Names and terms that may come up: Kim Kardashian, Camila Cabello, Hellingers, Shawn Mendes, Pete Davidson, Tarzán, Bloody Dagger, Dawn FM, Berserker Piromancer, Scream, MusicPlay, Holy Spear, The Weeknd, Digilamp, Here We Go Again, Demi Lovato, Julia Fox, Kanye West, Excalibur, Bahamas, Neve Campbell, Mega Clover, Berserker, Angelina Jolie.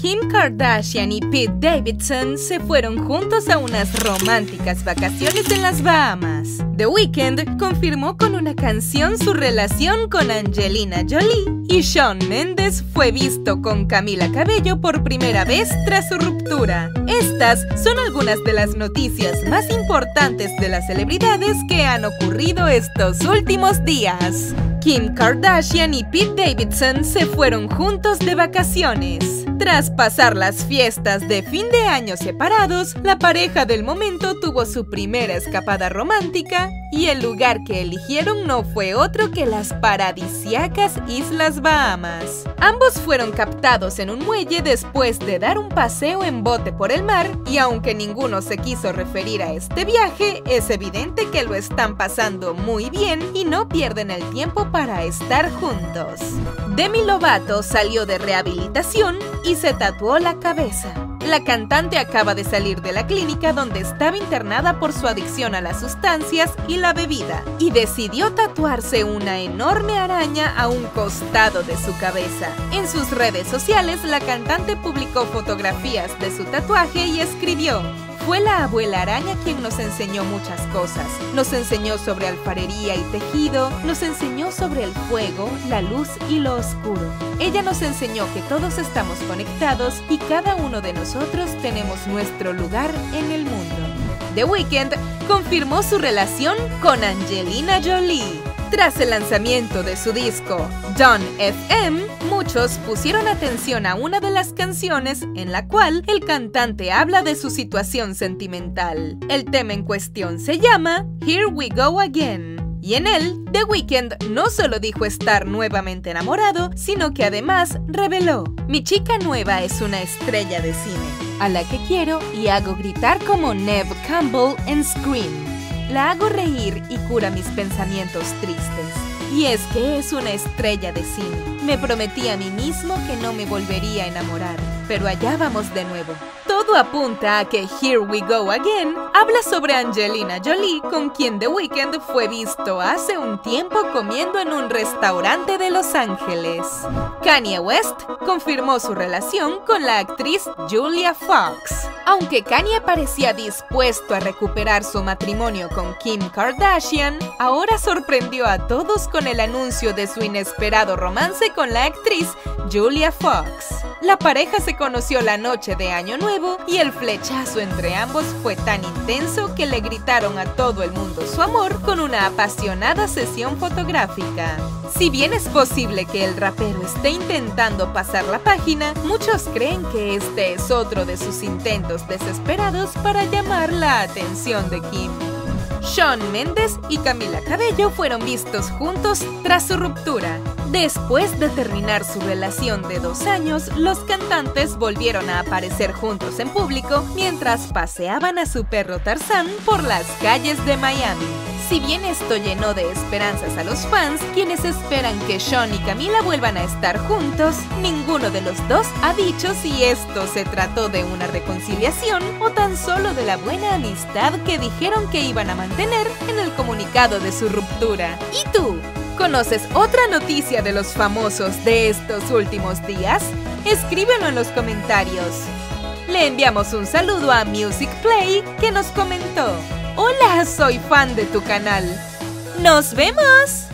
Kim Kardashian y Pete Davidson se fueron juntos a unas románticas vacaciones en las Bahamas. The Weeknd confirmó con una canción su relación con Angelina Jolie y Shawn Mendes fue visto con Camila Cabello por primera vez tras su ruptura. Estas son algunas de las noticias más importantes de las celebridades que han ocurrido estos últimos días. Kim Kardashian y Pete Davidson se fueron juntos de vacaciones. Tras pasar las fiestas de fin de año separados, la pareja del momento tuvo su primera escapada romántica y el lugar que eligieron no fue otro que las paradisíacas Islas Bahamas. Ambos fueron captados en un muelle después de dar un paseo en bote por el mar y aunque ninguno se quiso referir a este viaje, es evidente que lo están pasando muy bien y no pierden el tiempo para estar juntos. Demi Lovato salió de rehabilitación y se tatuó la cabeza. La cantante acaba de salir de la clínica donde estaba internada por su adicción a las sustancias y la bebida y decidió tatuarse una enorme araña a un costado de su cabeza. En sus redes sociales, la cantante publicó fotografías de su tatuaje y escribió: "Fue la abuela araña quien nos enseñó muchas cosas. Nos enseñó sobre alfarería y tejido, nos enseñó sobre el fuego, la luz y lo oscuro. Ella nos enseñó que todos estamos conectados y cada uno de nosotros tenemos nuestro lugar en el mundo". The Weeknd confirmó su relación con Angelina Jolie. Tras el lanzamiento de su disco Dawn FM, muchos pusieron atención a una de las canciones en la cual el cantante habla de su situación sentimental. El tema en cuestión se llama Here We Go Again. Y en él, The Weeknd no solo dijo estar nuevamente enamorado, sino que además reveló: "Mi chica nueva es una estrella de cine, a la que quiero y hago gritar como Neve Campbell en Scream. La hago reír y cura mis pensamientos tristes. Y es que es una estrella de cine. Me prometí a mí mismo que no me volvería a enamorar, pero allá vamos de nuevo". Todo apunta a que Here We Go Again habla sobre Angelina Jolie, con quien The Weeknd fue visto hace un tiempo comiendo en un restaurante de Los Ángeles. Kanye West confirmó su relación con la actriz Julia Fox. Aunque Kanye parecía dispuesto a recuperar su matrimonio con Kim Kardashian, ahora sorprendió a todos con el anuncio de su inesperado romance con la actriz Julia Fox. La pareja se conoció la noche de Año Nuevo y el flechazo entre ambos fue tan intenso que le gritaron a todo el mundo su amor con una apasionada sesión fotográfica. Si bien es posible que el rapero esté intentando pasar la página, muchos creen que este es otro de sus intentos desesperados para llamar la atención de Kim. Shawn Mendes y Camila Cabello fueron vistos juntos tras su ruptura. Después de terminar su relación de 2 años, los cantantes volvieron a aparecer juntos en público mientras paseaban a su perro Tarzán por las calles de Miami. Si bien esto llenó de esperanzas a los fans, quienes esperan que Shawn y Camila vuelvan a estar juntos, ninguno de los dos ha dicho si esto se trató de una reconciliación o tan solo de la buena amistad que dijeron que iban a mantener en el comunicado de su ruptura. ¿Y tú? ¿Conoces otra noticia de los famosos de estos últimos días? Escríbelo en los comentarios. Le enviamos un saludo a MusicPlay que nos comentó: "Hola, soy fan de tu canal. ¡Nos vemos!".